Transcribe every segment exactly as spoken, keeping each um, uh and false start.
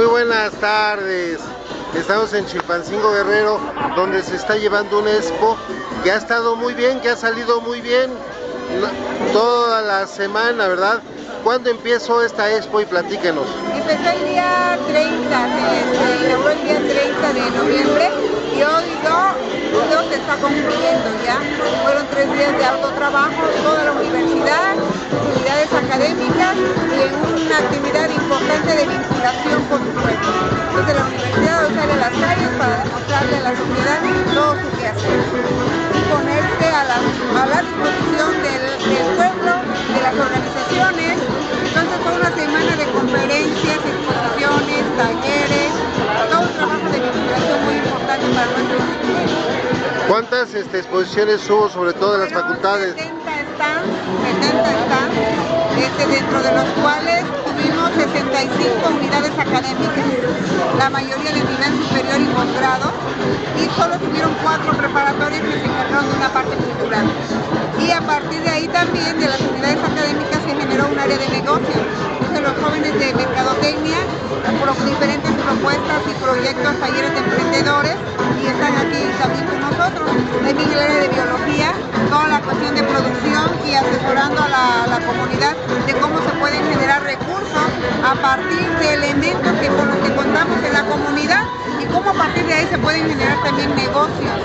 Muy buenas tardes, estamos en Chilpancingo, Guerrero, donde se está llevando una expo que ha estado muy bien, que ha salido muy bien toda la semana, ¿verdad? ¿Cuándo empezó esta expo y platíquenos? Empezó el día treinta, se inauguró el día treinta de noviembre y hoy no, no se está concluyendo ya. Fueron tres días de autotrabajo, toda la universidad, unidades académicas y en una actividad importante de vinculación, por supuesto. Entonces la universidad sale a las calles para demostrarle a la sociedad todo su quehacer y ponerse a la, a la disposición del, del pueblo, de las organizaciones. Entonces fue una semana de conferencias, exposiciones, talleres, todo un trabajo de vinculación muy importante para nuestros estudiantes. ¿Cuántas este, exposiciones hubo, sobre todo en las Pero, facultades? setenta stands, setenta stands, este, dentro de los cuales tuvimos sesenta y cinco unidades académicas, la mayoría de nivel superior y posgrado, y solo tuvieron cuatro preparatorias que se encargaron de una parte cultural. Y a partir de ahí también de las unidades académicas se generó un área de negocios. Entonces los jóvenes de mercadotecnia, por diferentes propuestas y proyectos, talleres de emprendedores, y están aquí también con nosotros. También el área de biología, toda la cuestión de producción y asesorando a la, la comunidad de cómo se pueden generar recursos a partir de elementos que con los que contamos en la comunidad y cómo a partir de ahí se pueden generar también negocios.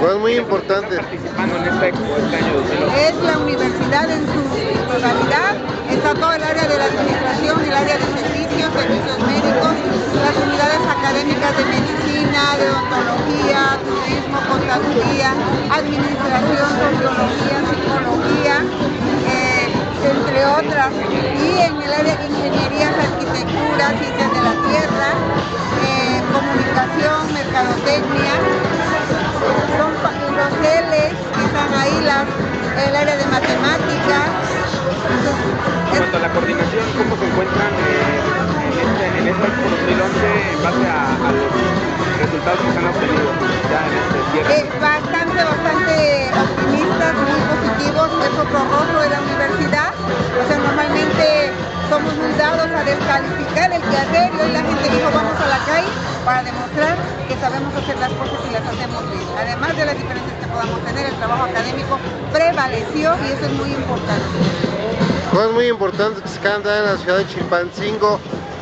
Bueno, muy importante. Participando en esta expo este año dos mil ocho. Es la universidad en su totalidad, está todo el área de la administración, el área de servicios, servicios médicos, las unidades académicas de medicina, de odontología, turismo, contaduría, administración, sociología, psicología, eh, entre otras, y en el área de ingenierías, arquitectura, ciencias de la tierra, eh, comunicación, mercadotecnia, son los L's que están ahí, las, el área de matemáticas. En cuanto a la coordinación, ¿cómo se encuentran eh, en este, en este dos mil once en base a, a los resultados que se han obtenido ya en este cierre? Eh, bastante, bastante optimistas, muy positivos, es otro rostro de la universidad. O sea, normalmente somos muy dados a descalificar el quehacer y hoy la gente dijo vamos a la calle para demostrar que sabemos hacer las cosas y las hacemos bien. Además de las diferencias que podamos tener, el trabajo académico prevaleció y eso es muy importante. Pues muy importante que se anda en la ciudad de Chilpancingo.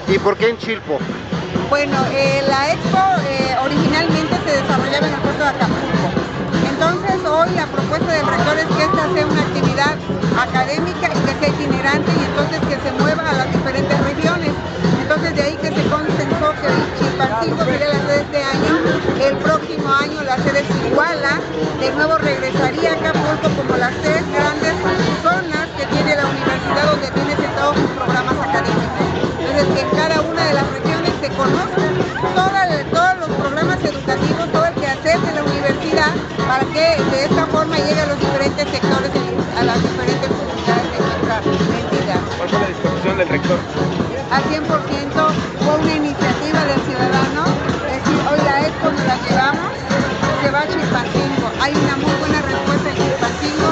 ¿Y por qué en Chilpo? Bueno, eh, la expo eh, originalmente se desarrollaba en el puerto de Acapulco. Entonces hoy la propuesta del rector es que esta sea una actividad académica y que sea itinerante y entonces que se mueva a las diferentes regiones. Entonces de ahí que se consensó que el Chilpancingo sería la sede este año, el próximo año la sede es Iguala, de nuevo regresaría a Acapulco como las tres grandes zonas que tiene la universidad donde tiene sentados sus programas académicos. Entonces que en cada una de las regiones se conozcan todos los programas educativos, todo el quehacer de la universidad, para que de esta forma llegue a los diferentes sectores, a las diferentes comunidades de nuestra entidad. ¿Cuál fue la disposición del rector? Al cien por ciento fue una iniciativa del ciudadano, es decir, hoy la expo nos la llevamos, se va a Chilpancingo. Hay una muy buena respuesta en Chilpancingo,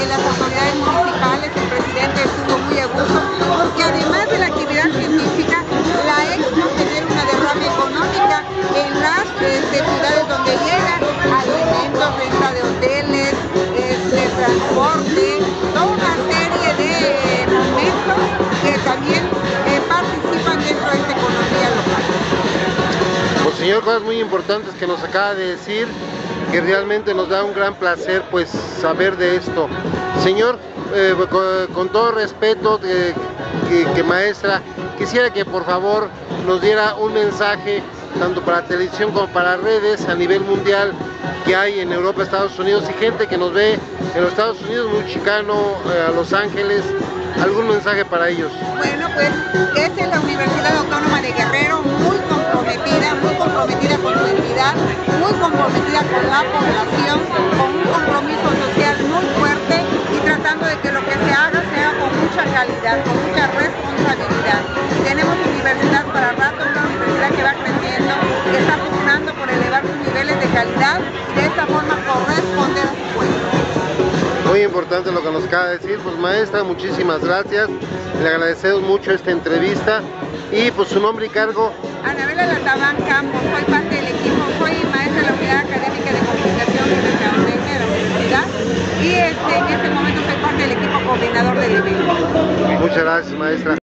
en las autoridades municipales, el presidente estuvo muy a gusto, porque además de la actividad científica, la expo genera una derrama económica en las este, ciudades donde llegan alimentos, venta de hoteles, este, transporte, toda una serie de eh, momentos que también eh, participan dentro de esta economía local. Pues señor, cosas muy importantes que nos acaba de decir, que realmente nos da un gran placer pues saber de esto. Señor, eh, con, con todo respeto, eh, que, que maestra, quisiera que por favor nos diera un mensaje tanto para televisión como para redes a nivel mundial que hay en Europa, Estados Unidos y gente que nos ve en los Estados Unidos, muy chicano, eh, a Los Ángeles. ¿Algún mensaje para ellos? Bueno, pues esta es la Universidad Autónoma de Guerrero, muy comprometida, muy comprometida con su entidad, muy comprometida con la población, con un compromiso social muy fuerte y tratando de que lo que se haga se haga con mucha calidad, con mucha responsabilidad. Tenemos universidad para rato, una universidad que va creciendo, que está funcionando por elevar sus niveles de calidad y de esta forma corresponder a su pueblo. Muy importante lo que nos acaba de decir, pues maestra, muchísimas gracias, le agradecemos mucho esta entrevista Y pues su nombre y cargo. Anabela Latabán Campos, soy parte del equipo, soy maestra de la unidad académica de comunicación de la universidad y este, en este momento soy parte del equipo coordinador del evento. Muchas gracias, maestra.